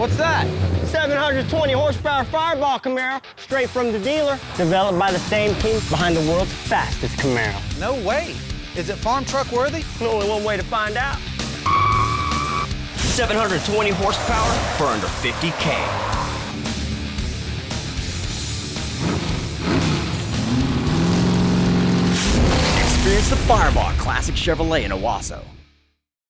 What's that? 720 horsepower Fireball Camaro, straight from the dealer, developed by the same team behind the world's fastest Camaro. No way. Is it farm truck worthy? There's only one way to find out. 720 horsepower for under 50K. Experience the Fireball Classic Chevrolet in Owasso.